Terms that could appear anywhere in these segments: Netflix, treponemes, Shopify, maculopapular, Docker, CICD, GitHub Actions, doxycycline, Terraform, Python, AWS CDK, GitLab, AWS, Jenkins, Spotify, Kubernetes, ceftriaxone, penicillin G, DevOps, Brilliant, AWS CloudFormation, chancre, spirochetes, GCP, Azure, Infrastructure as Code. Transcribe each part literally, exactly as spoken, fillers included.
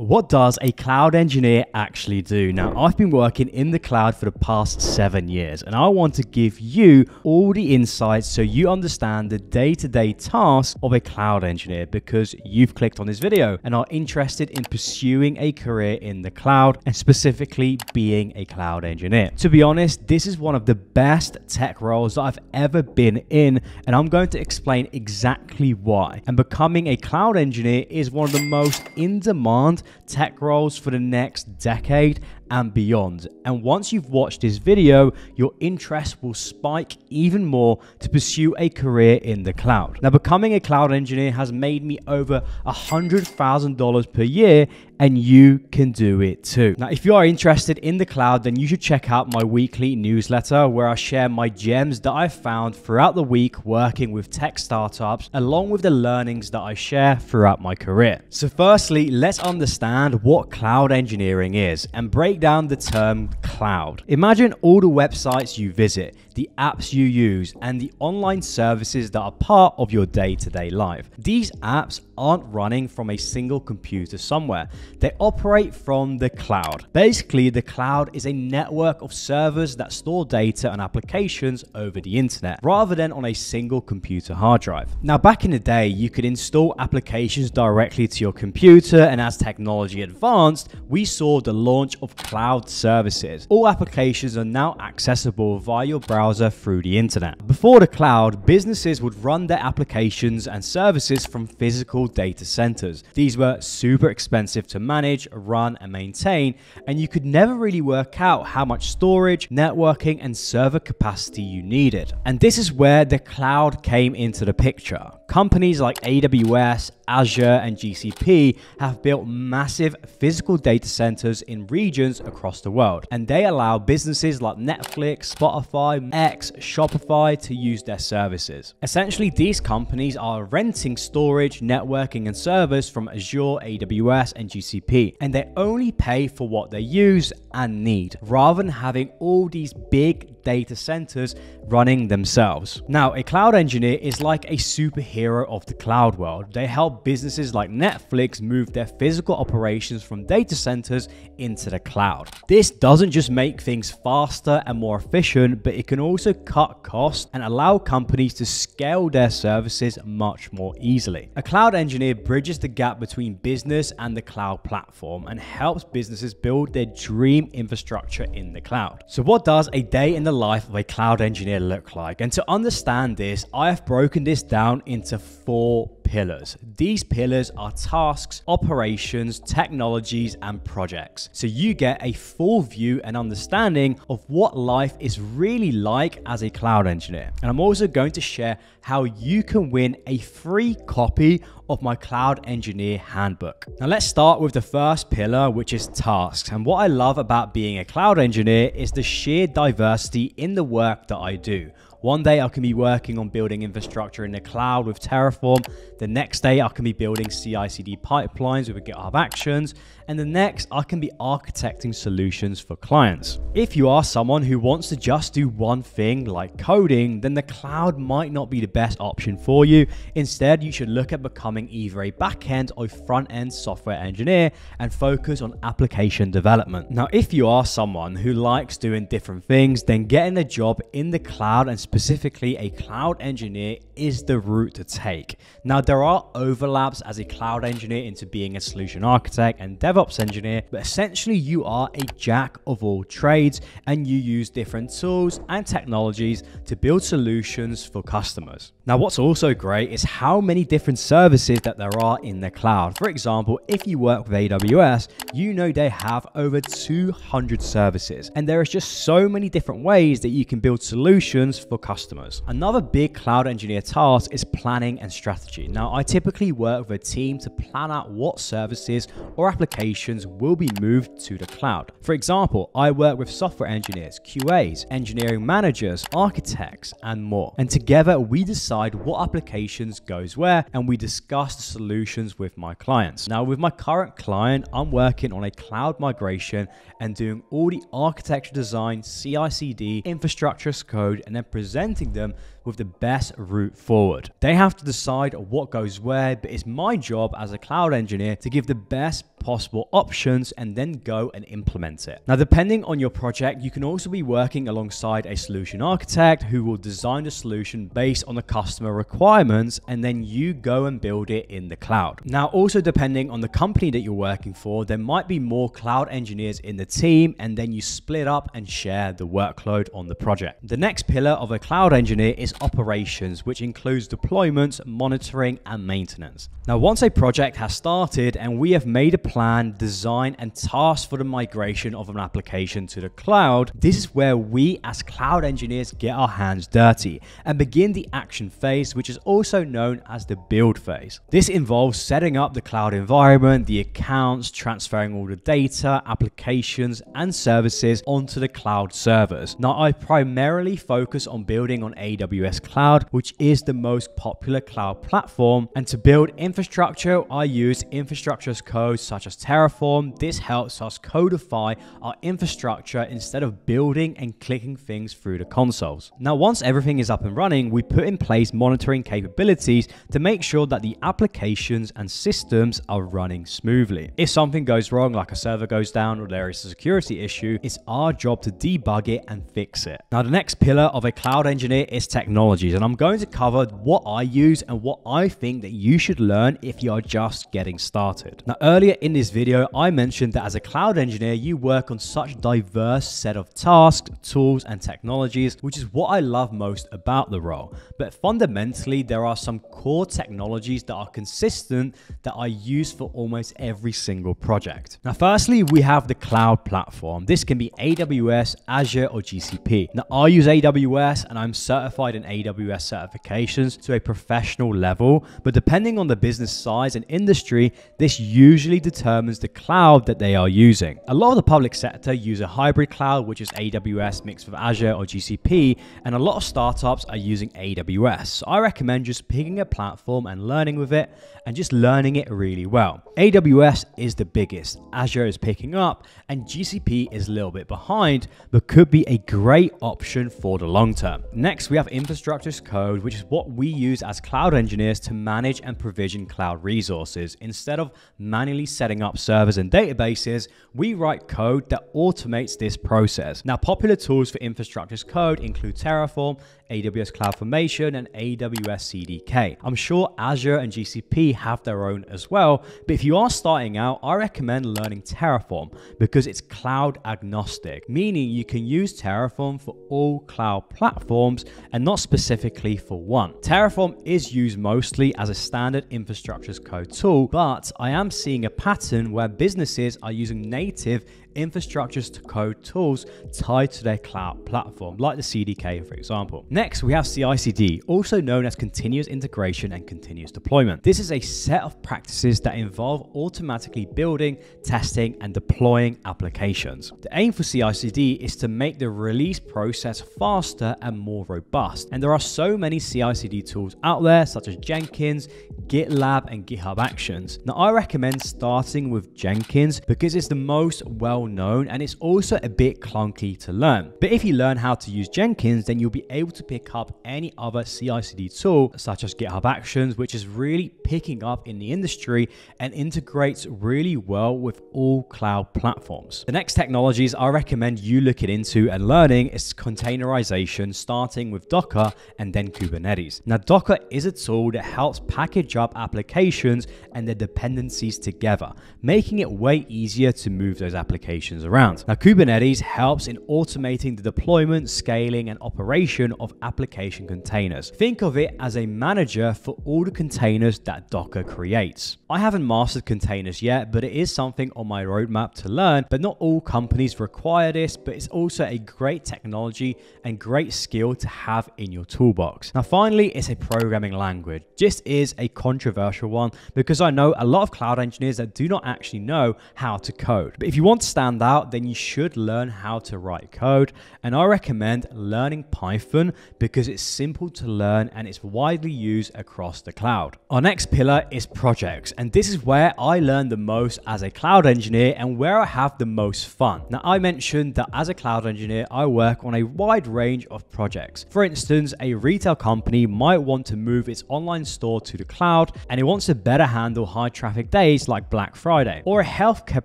What does a cloud engineer actually do? Now, I've been working in the cloud for the past seven years, and I want to give you all the insights so you understand the day-to-day tasks of a cloud engineer because you've clicked on this video and are interested in pursuing a career in the cloud and specifically being a cloud engineer. To be honest, this is one of the best tech roles that I've ever been in, and I'm going to explain exactly why. And becoming a cloud engineer is one of the most in-demand tech roles for the next decade and beyond. And once you've watched this video, your interest will spike even more to pursue a career in the cloud. Now, becoming a cloud engineer has made me over one hundred thousand dollars per year, and you can do it too. Now, if you are interested in the cloud, then you should check out my weekly newsletter where I share my gems that I've found throughout the week working with tech startups, along with the learnings that I share throughout my career. So firstly, let's understand what cloud engineering is and break down the term cloud. Imagine all the websites you visit, the apps you use, and the online services that are part of your day-to-day life. These apps aren't running from a single computer somewhere. They operate from the cloud. Basically, the cloud is a network of servers that store data and applications over the internet, rather than on a single computer hard drive. Now, back in the day, you could install applications directly to your computer, and as technology advanced, we saw the launch of cloud services. All applications are now accessible via your browser through the internet. Before the cloud, businesses would run their applications and services from physical data centers. These were super expensive to manage, run, and maintain, and you could never really work out how much storage, networking, and server capacity you needed. And this is where the cloud came into the picture. Companies like A W S, Azure, and G C P have built massive physical data centers in regions across the world, and they allow businesses like Netflix, Spotify, X, Shopify to use their services. Essentially, these companies are renting storage, networking, and servers from Azure, A W S, and G C P, and they only pay for what they use and need, rather than having all these big data centers running themselves. Now, a cloud engineer is like a superhero of the cloud world. They help businesses like Netflix move their physical operations from data centers into the cloud. This doesn't just make things faster and more efficient, but it can also cut costs and allow companies to scale their services much more easily. A cloud engineer bridges the gap between business and the cloud platform and helps businesses build their dream infrastructure in the cloud. So what does a day in the life of a cloud engineer look like? And to understand this, I have broken this down into four pillars. These pillars are tasks, operations, technologies, and projects. So you get a full view and understanding of what life is really like as a cloud engineer. And I'm also going to share how you can win a free copy of my Cloud Engineer Handbook. Now, let's start with the first pillar, which is tasks. And what I love about being a cloud engineer is the sheer diversity in the work that I do. One day I can be working on building infrastructure in the cloud with Terraform. The next day I can be building C I C D pipelines with GitHub Actions. And the next I can be architecting solutions for clients. If you are someone who wants to just do one thing like coding, then the cloud might not be the best option for you. Instead, you should look at becoming either a back-end or front-end software engineer and focus on application development. Now, if you are someone who likes doing different things, then getting a job in the cloud and specifically a cloud engineer is the route to take. Now, there are overlaps as a cloud engineer into being a solution architect and DevOps engineer, but essentially you are a jack of all trades and you use different tools and technologies to build solutions for customers. Now, what's also great is how many different services that there are in the cloud. For example, if you work with A W S, you know they have over two hundred services, and there is just so many different ways that you can build solutions for customers. Another big cloud engineer task is planning and strategy. Now, I typically work with a team to plan out what services or applications will be moved to the cloud. For example, I work with software engineers, Q As, engineering managers, architects, and more. And together we decide what applications goes where, and we discuss the solutions with my clients. Now, with my current client, I'm working on a cloud migration and doing all the architecture design, C I C D, infrastructure as code, and then presenting presenting them with the best route forward. They have to decide what goes where, but it's my job as a cloud engineer to give the best possible options and then go and implement it. Now, depending on your project, you can also be working alongside a solution architect who will design a solution based on the customer requirements, and then you go and build it in the cloud. Now, also depending on the company that you're working for, there might be more cloud engineers in the team, and then you split up and share the workload on the project. The next pillar of a cloud engineer is operations, which includes deployments, monitoring, and maintenance. Now, once a project has started and we have made a plan, design, and task for the migration of an application to the cloud, this is where we as cloud engineers get our hands dirty and begin the action phase, which is also known as the build phase. This involves setting up the cloud environment, the accounts, transferring all the data, applications, and services onto the cloud servers. Now, I primarily focus on building on A W S Cloud, which is the most popular cloud platform, and to build infrastructure, I use infrastructure as code such such as Terraform. This helps us codify our infrastructure instead of building and clicking things through the consoles. Now, once everything is up and running, we put in place monitoring capabilities to make sure that the applications and systems are running smoothly. If something goes wrong, like a server goes down or there is a security issue, it's our job to debug it and fix it. Now, the next pillar of a cloud engineer is technologies, and I'm going to cover what I use and what I think that you should learn if you are just getting started. Now, earlier in this video, I mentioned that as a cloud engineer, you work on such a diverse set of tasks, tools, and technologies, which is what I love most about the role. But fundamentally, there are some core technologies that are consistent that I use for almost every single project. Now, firstly, we have the cloud platform. This can be A W S, Azure, or G C P. Now, I use A W S and I'm certified in A W S certifications to a professional level, but depending on the business size and industry, this usually determines the cloud that they are using. A lot of the public sector use a hybrid cloud, which is A W S mixed with Azure or G C P, and a lot of startups are using A W S. So I recommend just picking a platform and learning with it and just learning it really well. A W S is the biggest, Azure is picking up, and G C P is a little bit behind, but could be a great option for the long term. Next, we have infrastructure as code, which is what we use as cloud engineers to manage and provision cloud resources. Instead of manually setting up servers and databases, we write code that automates this process. Now, popular tools for infrastructure as code include Terraform, A W S CloudFormation, and A W S C D K. I'm sure Azure and G C P have their own as well, but if you are starting out, I recommend learning Terraform because it's cloud agnostic, meaning you can use Terraform for all cloud platforms and not specifically for one. Terraform is used mostly as a standard infrastructure as code tool, but I am seeing a pattern where businesses are using native infrastructure as code tools tied to their cloud platform, like the C D K, for example. Next, we have C I C D, also known as continuous integration and continuous deployment. This is a set of practices that involve automatically building, testing, and deploying applications. The aim for C I C D is to make the release process faster and more robust. And there are so many C I C D tools out there, such as Jenkins, GitLab, and GitHub Actions. Now, I recommend starting with Jenkins because it's the most well known and it's also a bit clunky to learn. But if you learn how to use Jenkins, then you'll be able to pick up any other C I C D tool such as GitHub Actions, which is really picking up in the industry and integrates really well with all cloud platforms. The next technologies I recommend you looking into and learning is containerization, starting with Docker and then Kubernetes. Now, Docker is a tool that helps package up applications and their dependencies together, making it way easier to move those applications around. Now, Kubernetes helps in automating the deployment, scaling, and operation of application containers. Think of it as a manager for all the containers that Docker creates. I haven't mastered containers yet, but it is something on my roadmap to learn, but not all companies require this, but it's also a great technology and great skill to have in your toolbox. Now, finally, it's a programming language. This is a controversial one because I know a lot of cloud engineers that do not actually know how to code. But if you want to stand out, then you should learn how to write code. And I recommend learning Python because it's simple to learn and it's widely used across the cloud. Our next pillar is projects. And this is where I learned the most as a cloud engineer and where I have the most fun. Now, I mentioned that as a cloud engineer, I work on a wide range of projects. For instance, a retail company might want to move its online store to the cloud and it wants to better handle high traffic days like Black Friday. Or a healthcare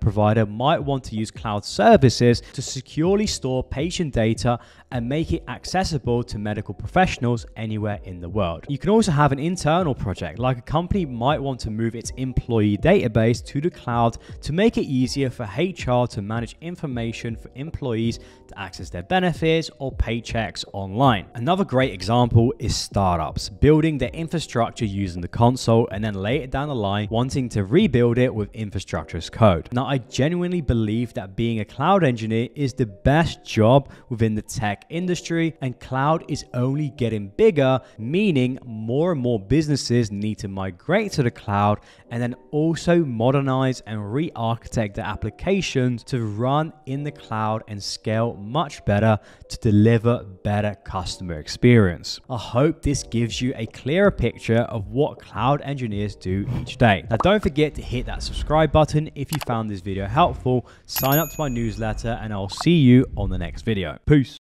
provider might want to use cloud services to securely store patient data and make it accessible to medical professionals anywhere in the world. You can also have an internal project, like a company might want to move its employee database to the cloud to make it easier for H R to manage information for employees to access their benefits or paychecks online. Another great example is startups, building their infrastructure using the console and then later down the line wanting to rebuild it with infrastructure as code. Now, I genuinely believe that being a cloud engineer is the best job within the tech industry, and cloud is only getting bigger, meaning more and more businesses need to migrate to the cloud and then also modernize and re-architect their applications to run in the cloud and scale much better to deliver better customer experience. I hope this gives you a clearer picture of what cloud engineers do each day. Now, don't forget to hit that subscribe button if you found this video helpful, sign up to my newsletter, and I'll see you on the next video. Peace.